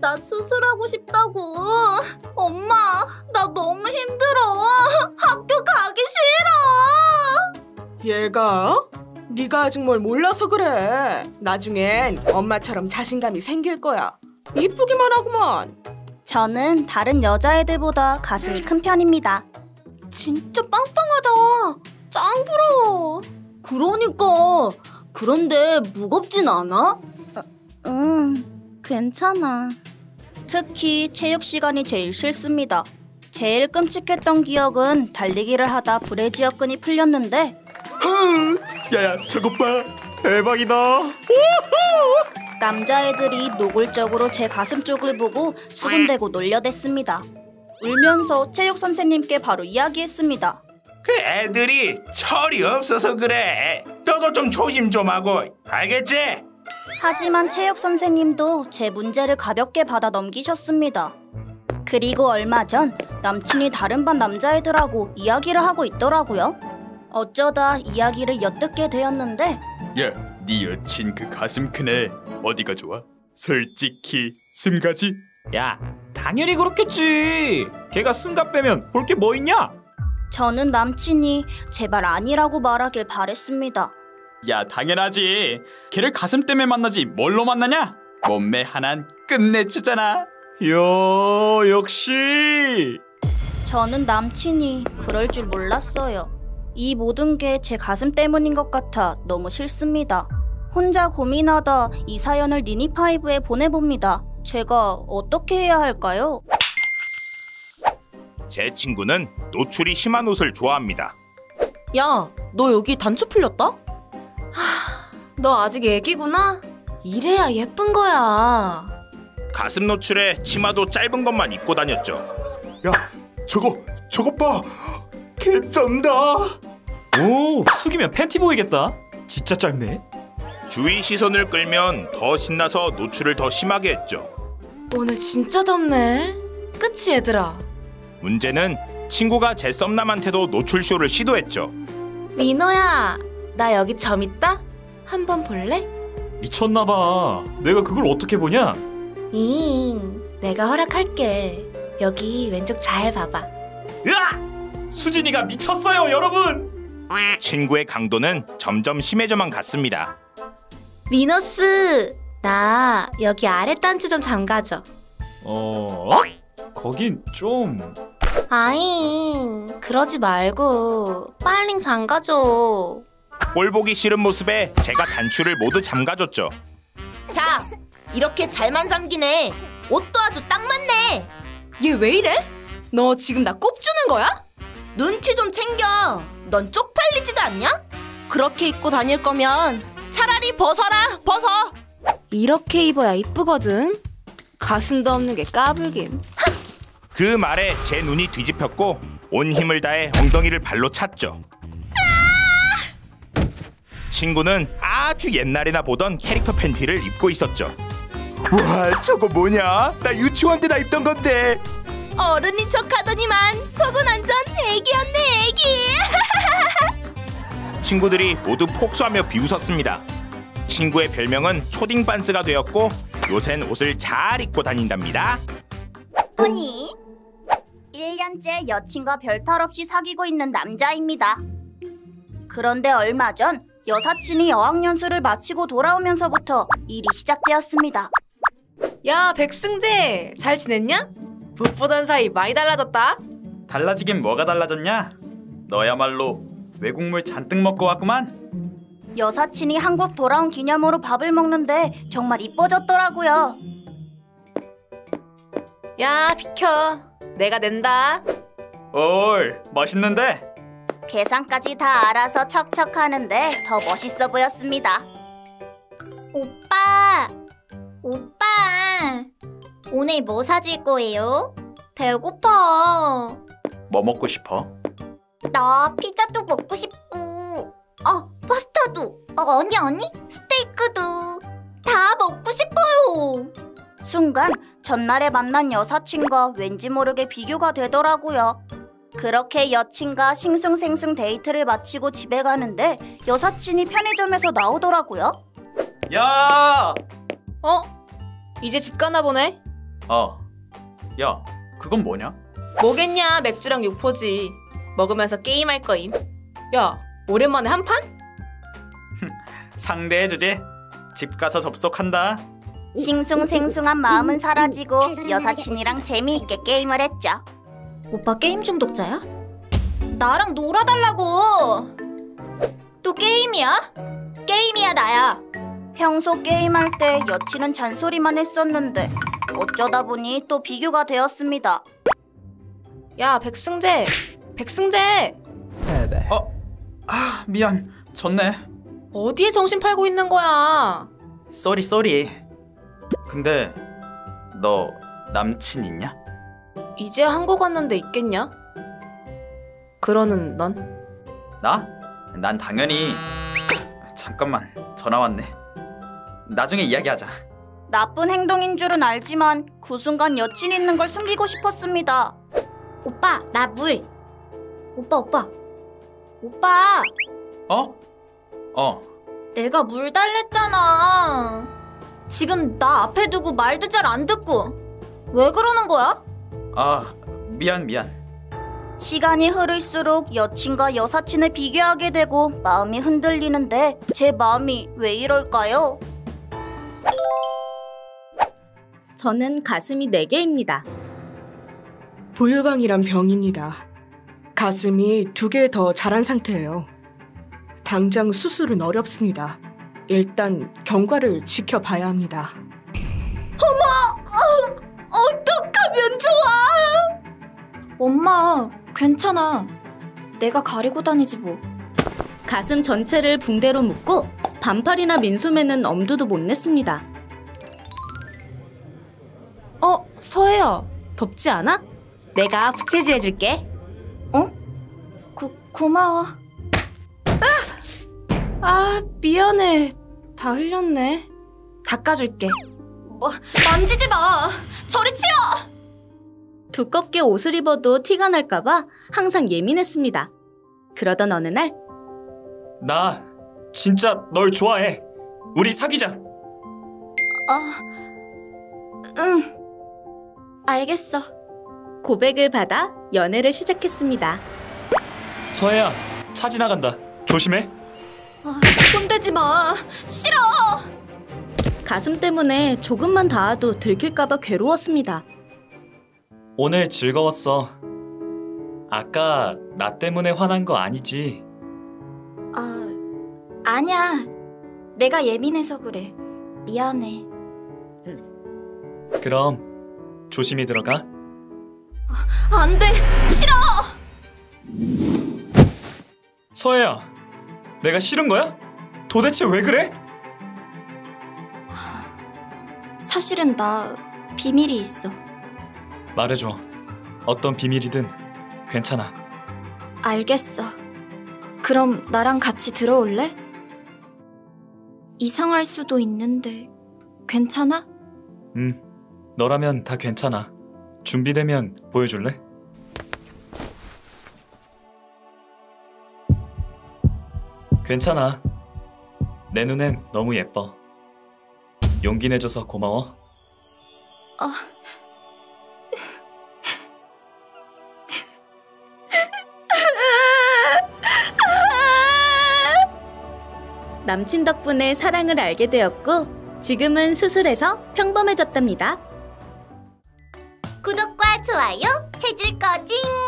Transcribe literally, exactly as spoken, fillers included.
나 수술하고 싶다고. 엄마, 나 너무 힘들어. 학교 가기 싫어. 얘가? 네가 아직 뭘 몰라서 그래. 나중엔 엄마처럼 자신감이 생길 거야. 이쁘기만 하구만. 저는 다른 여자애들보다 가슴이 큰 편입니다. 진짜 빵빵하다. 짱 부러워. 그러니까. 그런데 무겁진 않아? 어, 음, 괜찮아. 특히 체육 시간이 제일 싫습니다. 제일 끔찍했던 기억은 달리기를 하다 브래지어근이 풀렸는데. 헐! 야야, 저것 봐! 대박이다! 남자애들이 노골적으로 제 가슴 쪽을 보고 수군대고 놀려댔습니다. 울면서 체육 선생님께 바로 이야기했습니다. 그 애들이 철이 없어서 그래. 너도 좀 조심 좀 하고, 알겠지? 하지만 체육 선생님도 제 문제를 가볍게 받아 넘기셨습니다. 그리고 얼마 전 남친이 다른 반 남자애들하고 이야기를 하고 있더라고요. 어쩌다 이야기를 엿듣게 되었는데. 야, 네 여친 그 가슴 크네. 어디가 좋아? 솔직히 승가지? 야, 당연히 그렇겠지. 걔가 승가 빼면 볼 게 뭐 있냐? 저는 남친이 제발 아니라고 말하길 바랬습니다. 야, 당연하지. 걔를 가슴 때문에 만나지 뭘로 만나냐? 몸매 하나는 끝내주잖아. 요, 역시. 저는 남친이 그럴 줄 몰랐어요. 이 모든 게 제 가슴 때문인 것 같아 너무 싫습니다. 혼자 고민하다 이 사연을 니니파이브에 보내봅니다. 제가 어떻게 해야 할까요? 제 친구는 노출이 심한 옷을 좋아합니다. 야, 너 여기 단추 풀렸다? 하, 너 아직 애기구나? 이래야 예쁜 거야. 가슴 노출에 치마도 짧은 것만 입고 다녔죠. 야, 저거, 저것 봐! 개쩐다! 오, 숙이면 팬티 보이겠다. 진짜 짧네. 주위 시선을 끌면 더 신나서 노출을 더 심하게 했죠. 오늘 진짜 덥네. 그치, 얘들아? 문제는 친구가 제 썸남한테도 노출쇼를 시도했죠. 민호야, 나 여기 점 있다? 한번 볼래? 미쳤나봐. 내가 그걸 어떻게 보냐? 잉, 내가 허락할게. 여기 왼쪽 잘 봐봐. 으악! 수진이가 미쳤어요, 여러분! 친구의 강도는 점점 심해져만 갔습니다. 미너스, 나 여기 아래 단추 좀 잠가줘. 어? 거긴 좀... 아잉, 그러지 말고 빨리 잠가줘. 꼴 보기 싫은 모습에 제가 단추를 모두 잠가줬죠. 자, 이렇게 잘만 잠기네. 옷도 아주 딱 맞네. 얘 왜 이래? 너 지금 나 꼽주는 거야? 눈치 좀 챙겨. 넌 쪽팔리지도 않냐? 그렇게 입고 다닐 거면 차라리 벗어라, 벗어. 이렇게 입어야 이쁘거든. 가슴도 없는 게 까불긴. 그 말에 제 눈이 뒤집혔고 온 힘을 다해 엉덩이를 발로 찼죠. 친구는 아주 옛날에나 보던 캐릭터 팬티를 입고 있었죠. 와, 저거 뭐냐? 나 유치원 때나 입던 건데. 어른인 척 하더니만 속은 완전 애기였네, 애기. 친구들이 모두 폭소하며 비웃었습니다. 친구의 별명은 초딩 반스가 되었고 요샌 옷을 잘 입고 다닌답니다. 꾸니, 일 년째 여친과 별탈 없이 사귀고 있는 남자입니다. 그런데 얼마 전 여사친이 어학연수를 마치고 돌아오면서부터 일이 시작되었습니다. 야, 백승재, 잘 지냈냐? 못 보던 사이 많이 달라졌다. 달라지긴 뭐가 달라졌냐? 너야말로 외국물 잔뜩 먹고 왔구만. 여사친이 한국 돌아온 기념으로 밥을 먹는데 정말 이뻐졌더라고요. 야, 비켜. 내가 낸다. 올, 멋있는데? 계산까지 다 알아서 척척 하는데 더 멋있어 보였습니다. 오빠, 오빠, 오늘 뭐 사줄 거예요? 배고파. 뭐 먹고 싶어? 나 피자도 먹고 싶고, 아, 파스타도, 아, 아니 아니, 스테이크도 다 먹고 싶어요. 순간 전날에 만난 여사친과 왠지 모르게 비교가 되더라고요. 그렇게 여친과 싱숭생숭 데이트를 마치고 집에 가는데 여사친이 편의점에서 나오더라고요. 야! 어? 이제 집 가나 보네? 아, 야, 그건 뭐냐? 뭐겠냐, 맥주랑 육포지. 먹으면서 게임할 거임. 야, 오랜만에 한 판? 상대해주지. 집 가서 접속한다. 싱숭생숭한 마음은 사라지고 여사친이랑 재미있게 게임을 했죠. 오빠 게임 중독자야? 나랑 놀아달라고! 또 게임이야? 게임이야 나야. 평소 게임할 때 여친은 잔소리만 했었는데 어쩌다 보니 또 비교가 되었습니다. 야, 백승재! 백승재! 어? 아, 미안. 졌네. 어디에 정신 팔고 있는 거야? 쏘리 쏘리. 근데 너 남친 있냐? 이제 한국 왔는데 있겠냐? 그러는 넌? 나? 난 당연히... 잠깐만, 전화 왔네. 나중에 이야기하자. 나쁜 행동인 줄은 알지만 그 순간 여친 있는 걸 숨기고 싶었습니다. 오빠, 나 물. 오빠, 오빠. 오빠! 어? 어. 내가 물 달랬잖아. 지금 나 앞에 두고 말도 잘 안 듣고. 왜 그러는 거야? 아, 미안, 미안. 시간이 흐를수록 여친과 여사친을 비교하게 되고 마음이 흔들리는데 제 마음이 왜 이럴까요? 저는 가슴이 네 개입니다. 부유방이란 병입니다. 가슴이 두 개 더 자란 상태예요. 당장 수술은 어렵습니다. 일단 경과를 지켜봐야 합니다. 어머! 어, 어떡하면 좋아! 엄마, 괜찮아. 내가 가리고 다니지 뭐. 가슴 전체를 붕대로 묶고 반팔이나 민소매는 엄두도 못 냈습니다. 어, 서혜야. 덥지 않아? 내가 부채질 해줄게. 어? 고, 고마워. 아! 아, 미안해. 다 흘렸네. 닦아줄게. 뭐, 만지지 마! 저리 치워! 두껍게 옷을 입어도 티가 날까봐 항상 예민했습니다. 그러던 어느 날, 나 진짜 널 좋아해. 우리 사귀자. 어, 응. 알겠어. 고백을 받아 연애를 시작했습니다. 서혜야, 차 지나간다. 조심해. 아, 손대지 마. 싫어. 가슴 때문에 조금만 닿아도 들킬까봐 괴로웠습니다. 오늘 즐거웠어. 아까 나 때문에 화난 거 아니지? 아, 아니야. 내가 예민해서 그래. 미안해. 그럼 조심히 들어가. 안 돼! 싫어! 서혜야, 내가 싫은 거야? 도대체 왜 그래? 사실은 나 비밀이 있어. 말해줘. 어떤 비밀이든 괜찮아. 알겠어. 그럼 나랑 같이 들어올래? 이상할 수도 있는데 괜찮아? 응, 너라면 다 괜찮아. 준비되면 보여줄래? 괜찮아. 내 눈엔 너무 예뻐. 용기 내줘서 고마워. 어... 남친 덕분에 사랑을 알게 되었고 지금은 수술해서 평범해졌답니다. 구독과 좋아요 해줄 거지?